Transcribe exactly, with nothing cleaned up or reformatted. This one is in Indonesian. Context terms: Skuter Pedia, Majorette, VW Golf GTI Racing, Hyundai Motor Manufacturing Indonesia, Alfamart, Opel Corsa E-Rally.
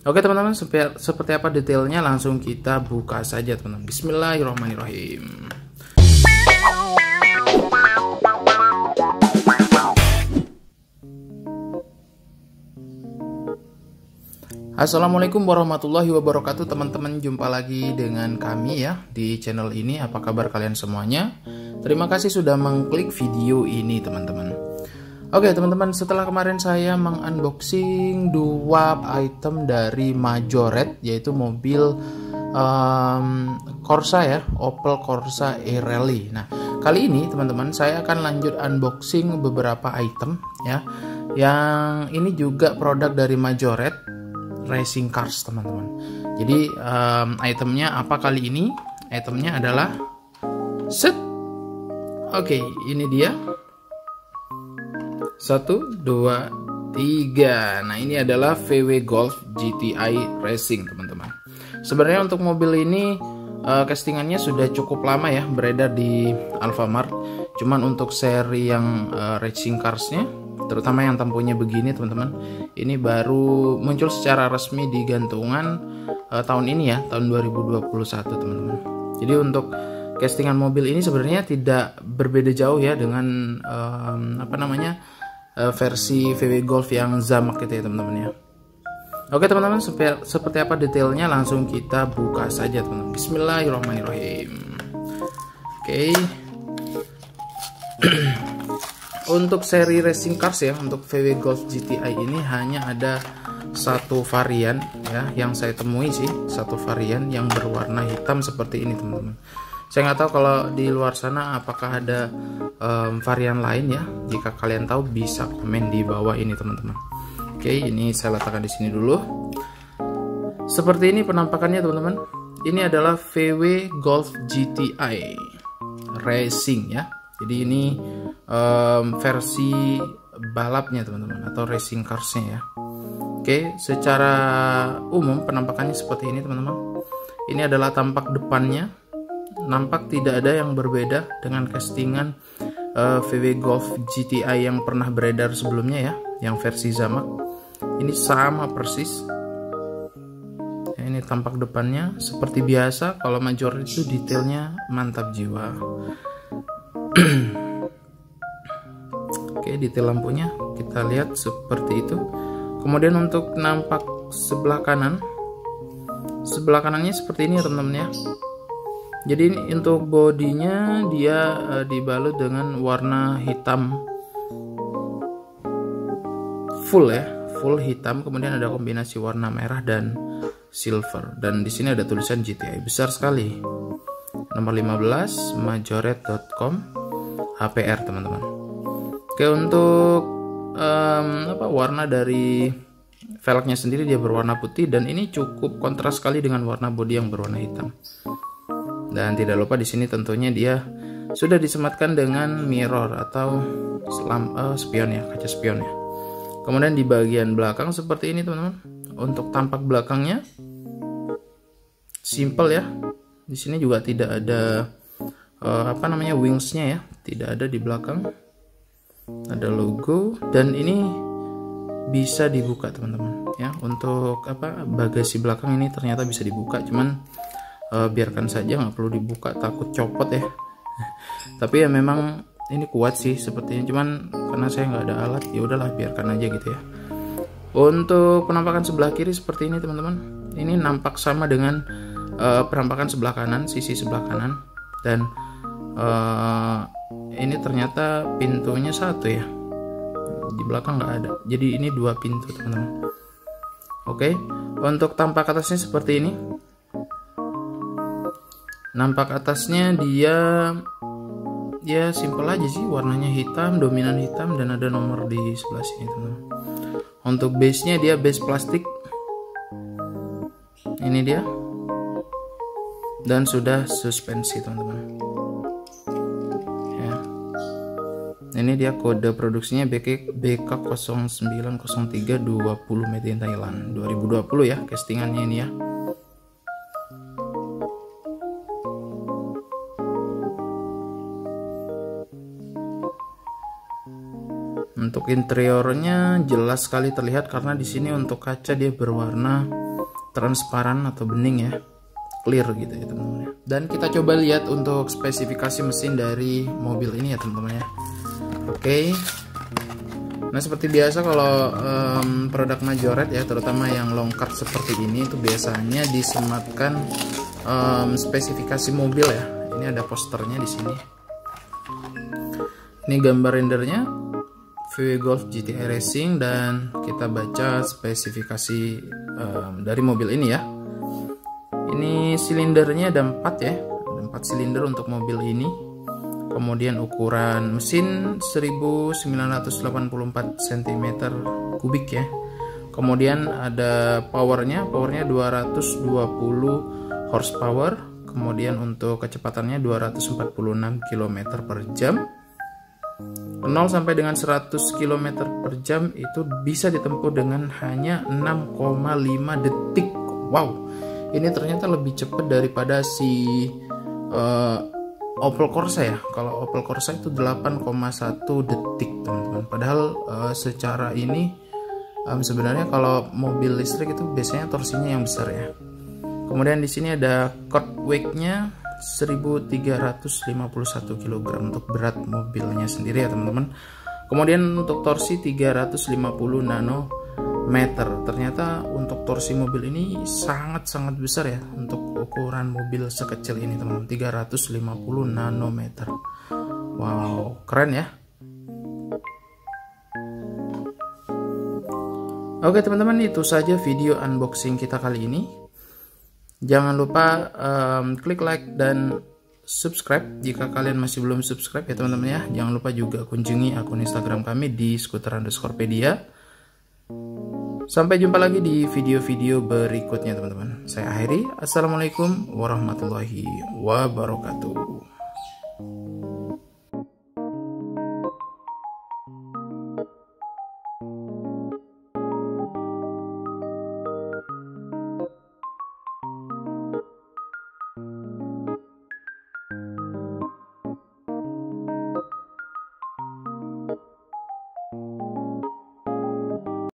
Oke teman-teman, seperti apa detailnya langsung kita buka saja teman-teman. Bismillahirrahmanirrahim. Assalamualaikum warahmatullahi wabarakatuh teman-teman, jumpa lagi dengan kami ya di channel ini. Apa kabar kalian semuanya? Terima kasih sudah mengklik video ini teman-teman. Oke teman-teman, setelah kemarin saya mengunboxing dua item dari Majorette, yaitu mobil um, Corsa ya, Opel Corsa E-Rally. Nah kali ini teman-teman saya akan lanjut unboxing beberapa item ya, yang ini juga produk dari Majorette Racing Cars teman-teman. Jadi um, itemnya apa kali ini? Itemnya adalah set. Oke ini dia. satu, dua, tiga. Nah ini adalah V W Golf G T I Racing teman-teman. Sebenarnya untuk mobil ini uh, castingannya sudah cukup lama ya beredar di Alfamart. Cuman untuk seri yang uh, racing carsnya, terutama yang tampunya begini teman-teman, ini baru muncul secara resmi di gantungan uh, tahun ini ya, tahun dua ribu dua puluh satu teman-teman. Jadi untuk castingan mobil ini sebenarnya tidak berbeda jauh ya dengan um, apa namanya versi V W Golf yang jamak gitu ya teman-teman ya. Oke teman-teman, seperti apa detailnya langsung kita buka saja teman-teman. Bismillahirrahmanirrahim. Oke. Untuk seri racing cars ya, untuk V W Golf G T I ini hanya ada satu varian ya yang saya temui sih, satu varian yang berwarna hitam seperti ini teman-teman. Saya nggak tahu kalau di luar sana apakah ada um, varian lain ya. Jika kalian tahu bisa komen di bawah ini teman-teman. Oke, ini saya letakkan di sini dulu. Seperti ini penampakannya teman-teman. Ini adalah V W Golf G T I Racing ya. Jadi ini um, versi balapnya teman-teman, atau racing carsnya ya. Oke, secara umum penampakannya seperti ini teman-teman. Ini adalah tampak depannya. Nampak tidak ada yang berbeda dengan castingan uh, V W Golf G T I yang pernah beredar sebelumnya ya, yang versi jamak. Ini sama persis ya, ini tampak depannya seperti biasa. Kalau Majorette itu detailnya mantap jiwa. Oke, detail lampunya kita lihat seperti itu. Kemudian untuk nampak sebelah kanan, sebelah kanannya seperti ini ya teman-teman ya. Jadi untuk bodinya dia uh, dibalut dengan warna hitam full ya, full hitam. Kemudian ada kombinasi warna merah dan silver. Dan di sini ada tulisan G T I besar sekali. Nomor lima belas majorette titik com H P R teman-teman. Oke untuk um, apa warna dari velgnya sendiri dia berwarna putih, dan ini cukup kontras sekali dengan warna bodi yang berwarna hitam. Dan tidak lupa di sini tentunya dia sudah disematkan dengan mirror atau selam, uh, spion ya, kaca spion ya. Kemudian di bagian belakang seperti ini teman-teman. Untuk tampak belakangnya simple ya. Di sini juga tidak ada uh, apa namanya wingsnya ya, tidak ada di belakang. Ada logo, dan ini bisa dibuka teman-teman ya. Untuk apa bagasi belakang ini ternyata bisa dibuka, cuman Uh, biarkan saja, nggak perlu dibuka, takut copot ya. Tapi ya memang ini kuat sih sepertinya, cuman karena saya nggak ada alat ya udahlah biarkan aja gitu ya. Untuk penampakan sebelah kiri seperti ini teman-teman. Ini nampak sama dengan uh, penampakan sebelah kanan, sisi sebelah kanan. Dan uh, ini ternyata pintunya satu ya, di belakang nggak ada. Jadi ini dua pintu teman-teman. Oke, untuk tampak atasnya seperti ini. Nampak atasnya dia ya simple aja sih, warnanya hitam, dominan hitam, dan ada nomor di sebelah sini teman-teman. Untuk base-nya dia base plastik. Ini dia. Dan sudah suspensi teman-teman. Ya. Ini dia kode produksinya B K nol sembilan nol tiga dua nol Made in Thailand dua ribu dua puluh ya, castingannya ini ya. Untuk interiornya jelas sekali terlihat karena di sini untuk kaca dia berwarna transparan atau bening ya, clear gitu ya teman-teman ya. Dan kita coba lihat untuk spesifikasi mesin dari mobil ini ya teman-teman ya. Oke okay. Nah seperti biasa kalau um, produk Majorette ya, terutama yang long card seperti ini, itu biasanya disematkan um, spesifikasi mobil ya. Ini ada posternya di sini. Ini gambar rendernya V W Golf G T I Racing, dan kita baca spesifikasi um, dari mobil ini ya. Ini silindernya ada empat ya, ada empat silinder untuk mobil ini. Kemudian ukuran mesin seribu sembilan ratus delapan puluh empat sentimeter kubik ya. Kemudian ada powernya, powernya dua ratus dua puluh horsepower. Kemudian untuk kecepatannya dua ratus empat puluh enam kilometer per jam. nol sampai dengan seratus kilometer per jam itu bisa ditempuh dengan hanya enam koma lima detik. Wow, ini ternyata lebih cepat daripada si uh, Opel Corsa ya. Kalau Opel Corsa itu delapan koma satu detik teman-teman. Padahal uh, secara ini um, sebenarnya kalau mobil listrik itu biasanya torsinya yang besar ya. Kemudian di sini ada cord weight-nya seribu tiga ratus lima puluh satu kilogram untuk berat mobilnya sendiri ya teman-teman. Kemudian untuk torsi tiga ratus lima puluh nanometer. Ternyata untuk torsi mobil ini sangat-sangat besar ya untuk ukuran mobil sekecil ini teman-teman, tiga ratus lima puluh nanometer. Wow, keren ya. Oke teman-teman, itu saja video unboxing kita kali ini. Jangan lupa um, klik like dan subscribe jika kalian masih belum subscribe ya teman-teman ya. Jangan lupa juga kunjungi akun Instagram kami di skuter underscore pedia. Sampai jumpa lagi di video-video berikutnya teman-teman. Saya akhiri. Assalamualaikum warahmatullahi wabarakatuh.